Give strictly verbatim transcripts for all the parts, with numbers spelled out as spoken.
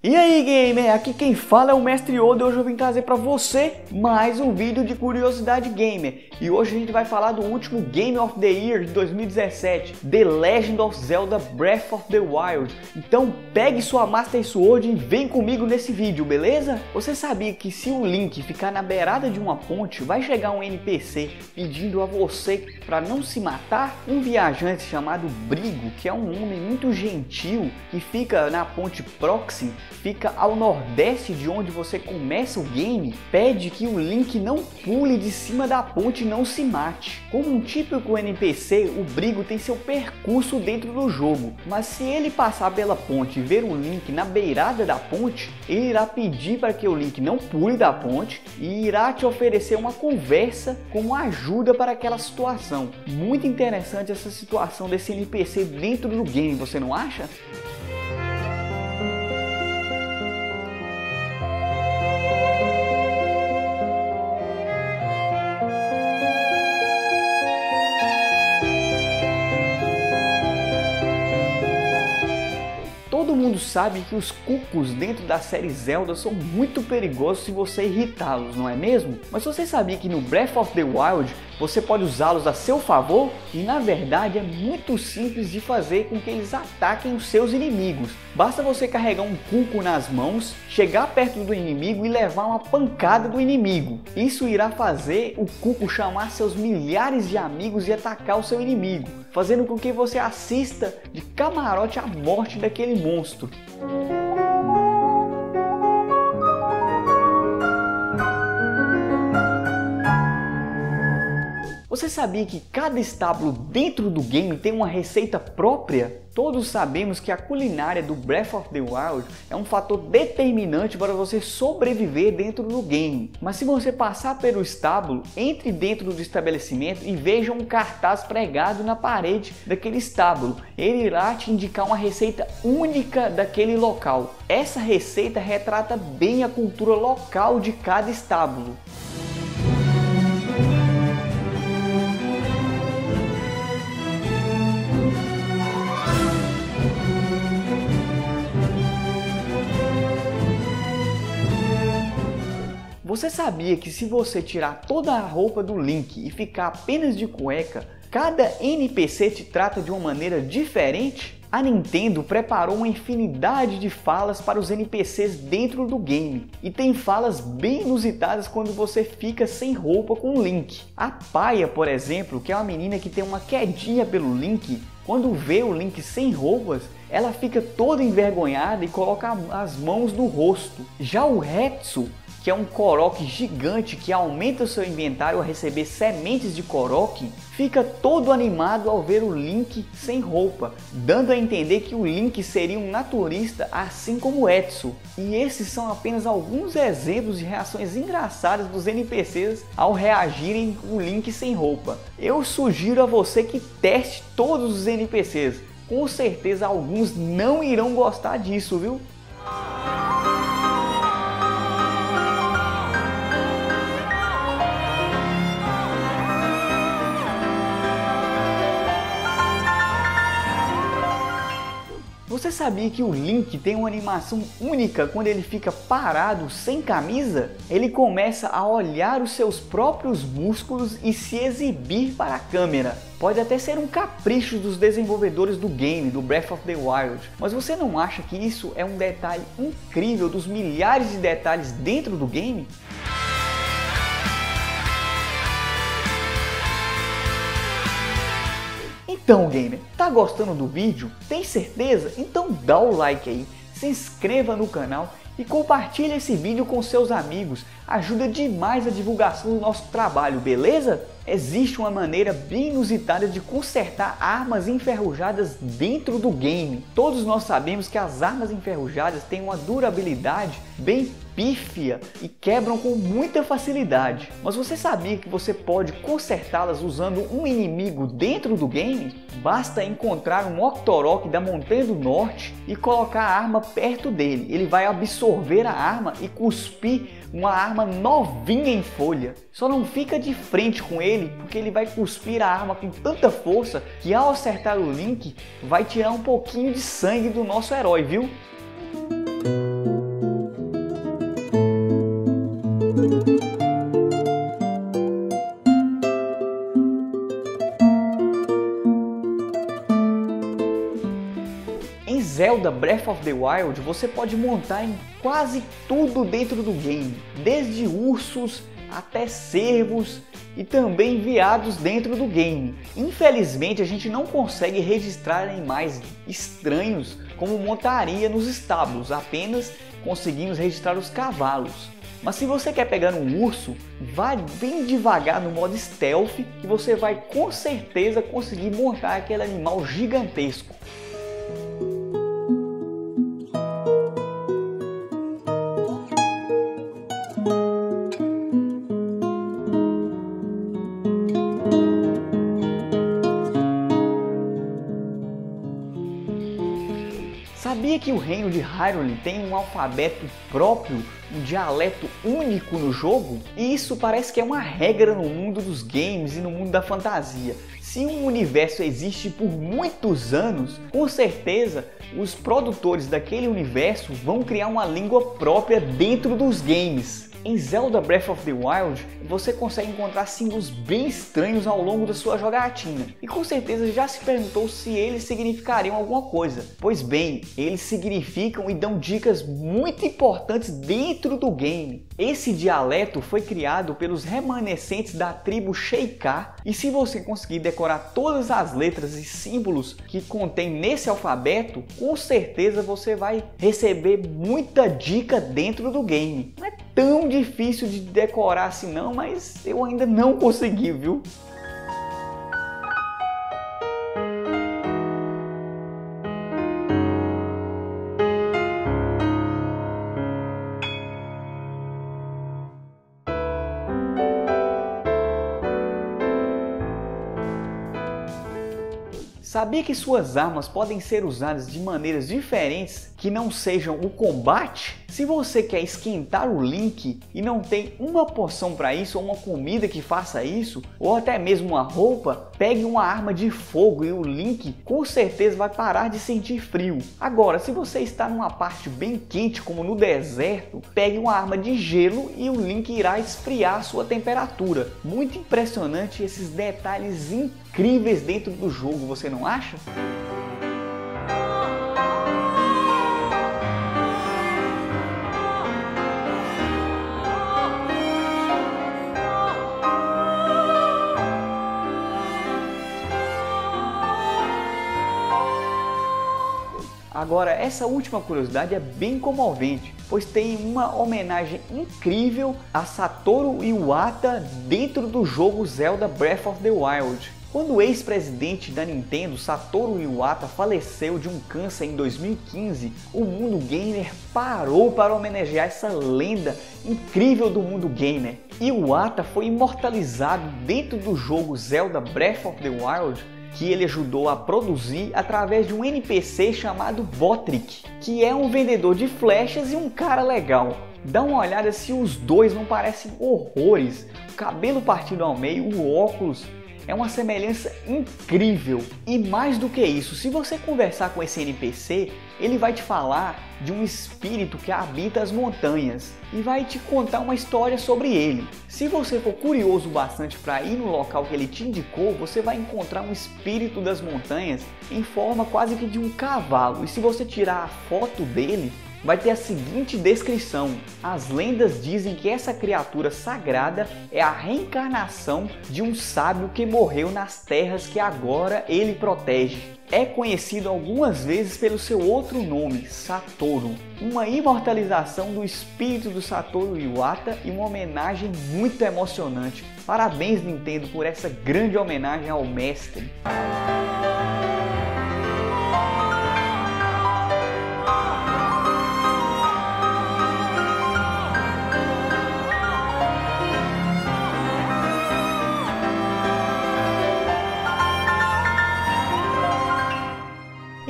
E aí gamer, aqui quem fala é o Mestre Yodoh e hoje eu vim trazer pra você mais um vídeo de curiosidade gamer. E hoje a gente vai falar do último Game of the Year de dois mil e dezessete, The Legend of Zelda: Breath of the Wild. Então pegue sua Master Sword e vem comigo nesse vídeo, beleza? Você sabia que se o Link ficar na beirada de uma ponte, vai chegar um N P C pedindo a você pra não se matar? Um viajante chamado Brigo, que é um homem muito gentil, que fica na Ponte Proxim, fica ao nordeste de onde você começa o game, pede que o Link não pule de cima da ponte e não se mate. Como um típico N P C, o Brigo tem seu percurso dentro do jogo, mas se ele passar pela ponte e ver o Link na beirada da ponte, ele irá pedir para que o Link não pule da ponte e irá te oferecer uma conversa como ajuda para aquela situação. Muito interessante essa situação desse N P C dentro do game, você não acha? Todo mundo sabe que os cuccos dentro da série Zelda são muito perigosos se você irritá-los, não é mesmo? Mas você sabia que no Breath of the Wild você pode usá-los a seu favor? E na verdade é muito simples de fazer com que eles ataquem os seus inimigos. Basta você carregar um cucco nas mãos, chegar perto do inimigo e levar uma pancada do inimigo. Isso irá fazer o cucco chamar seus milhares de amigos e atacar o seu inimigo, fazendo com que você assista de camarote à morte daquele monstro. Você sabia que cada estábulo dentro do game tem uma receita própria? Todos sabemos que a culinária do Breath of the Wild é um fator determinante para você sobreviver dentro do game. Mas se você passar pelo estábulo, entre dentro do estabelecimento e veja um cartaz pregado na parede daquele estábulo. Ele irá te indicar uma receita única daquele local. Essa receita retrata bem a cultura local de cada estábulo. Você sabia que se você tirar toda a roupa do Link e ficar apenas de cueca, cada N P C te trata de uma maneira diferente? A Nintendo preparou uma infinidade de falas para os N P Cs dentro do game, e tem falas bem inusitadas quando você fica sem roupa com o Link. A Paia, por exemplo, que é uma menina que tem uma quedinha pelo Link, quando vê o Link sem roupas, ela fica toda envergonhada e coloca as mãos no rosto. Já o Retsu, que é um Korok gigante que aumenta o seu inventário a receber sementes de Korok, fica todo animado ao ver o Link sem roupa, dando a entender que o Link seria um naturista assim como o Etsu. E esses são apenas alguns exemplos de reações engraçadas dos N P Cs ao reagirem com o Link sem roupa. Eu sugiro a você que teste todos os N P Cs, com certeza alguns não irão gostar disso, viu? Você sabia que o Link tem uma animação única quando ele fica parado sem camisa? Ele começa a olhar os seus próprios músculos e se exibir para a câmera. Pode até ser um capricho dos desenvolvedores do game, do Breath of the Wild, mas você não acha que isso é um detalhe incrível dos milhares de detalhes dentro do game? Então gamer, tá gostando do vídeo? Tem certeza? Então dá o like aí, se inscreva no canal e compartilha esse vídeo com seus amigos, ajuda demais a divulgação do nosso trabalho, beleza? Existe uma maneira bem inusitada de consertar armas enferrujadas dentro do game. Todos nós sabemos que as armas enferrujadas têm uma durabilidade bem pífia e quebram com muita facilidade. Mas você sabia que você pode consertá-las usando um inimigo dentro do game? Basta encontrar um Octorok da Montanha do Norte e colocar a arma perto dele. Ele vai absorver a arma e cuspir uma arma novinha em folha. Só não fica de frente com ele, porque ele vai cuspir a arma com tanta força que ao acertar o Link vai tirar um pouquinho de sangue do nosso herói, viu? Zelda Breath of the Wild você pode montar em quase tudo dentro do game, desde ursos até cervos e também enviados dentro do game. Infelizmente a gente não consegue registrar animais estranhos como montaria nos estábulos, apenas conseguimos registrar os cavalos. Mas se você quer pegar um urso, vá bem devagar no modo stealth que você vai com certeza conseguir montar aquele animal gigantesco. Sabia que o reino de Hyrule tem um alfabeto próprio, um dialeto único no jogo? E isso parece que é uma regra no mundo dos games e no mundo da fantasia. Se um universo existe por muitos anos, com certeza os produtores daquele universo vão criar uma língua própria dentro dos games. Em Zelda Breath of the Wild, você consegue encontrar símbolos bem estranhos ao longo da sua jogatina. E com certeza já se perguntou se eles significariam alguma coisa. Pois bem, eles significam e dão dicas muito importantes dentro do game. Esse dialeto foi criado pelos remanescentes da tribo Sheikah, e se você conseguir decorar todas as letras e símbolos que contém nesse alfabeto, com certeza você vai receber muita dica dentro do game. Não é tão difícil de decorar assim não, mas eu ainda não consegui, viu? Sabia que suas armas podem ser usadas de maneiras diferentes que não sejam o combate? Se você quer esquentar o Link e não tem uma poção para isso, ou uma comida que faça isso, ou até mesmo uma roupa, pegue uma arma de fogo e o Link com certeza vai parar de sentir frio. Agora, se você está numa parte bem quente, como no deserto, pegue uma arma de gelo e o Link irá esfriar a sua temperatura. Muito impressionante esses detalhes incríveis dentro do jogo, você não acha? Agora, essa última curiosidade é bem comovente, pois tem uma homenagem incrível a Satoru Iwata dentro do jogo Zelda Breath of the Wild. Quando o ex-presidente da Nintendo, Satoru Iwata, faleceu de um câncer em dois mil e quinze, o mundo gamer parou para homenagear essa lenda incrível do mundo gamer. Iwata foi imortalizado dentro do jogo Zelda Breath of the Wild, que ele ajudou a produzir através de um N P C chamado Votric, que é um vendedor de flechas e um cara legal. Dá uma olhada se os dois não parecem horrores, o cabelo partido ao meio, o óculos, é uma semelhança incrível. E mais do que isso, se você conversar com esse N P C, ele vai te falar de um espírito que habita as montanhas e vai te contar uma história sobre ele. Se você for curioso bastante para ir no local que ele te indicou, você vai encontrar um espírito das montanhas em forma quase que de um cavalo. E se você tirar a foto dele, vai ter a seguinte descrição: as lendas dizem que essa criatura sagrada é a reencarnação de um sábio que morreu nas terras que agora ele protege. É conhecido algumas vezes pelo seu outro nome, Satoru, uma imortalização do espírito do Satoru Iwata e uma homenagem muito emocionante. Parabéns, Nintendo, por essa grande homenagem ao mestre.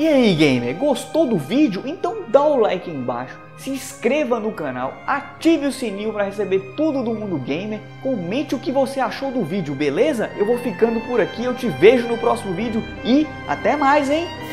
E aí, gamer, gostou do vídeo? Então dá o like aí embaixo, se inscreva no canal, ative o sininho para receber tudo do mundo gamer, comente o que você achou do vídeo, beleza? Eu vou ficando por aqui, eu te vejo no próximo vídeo e até mais, hein?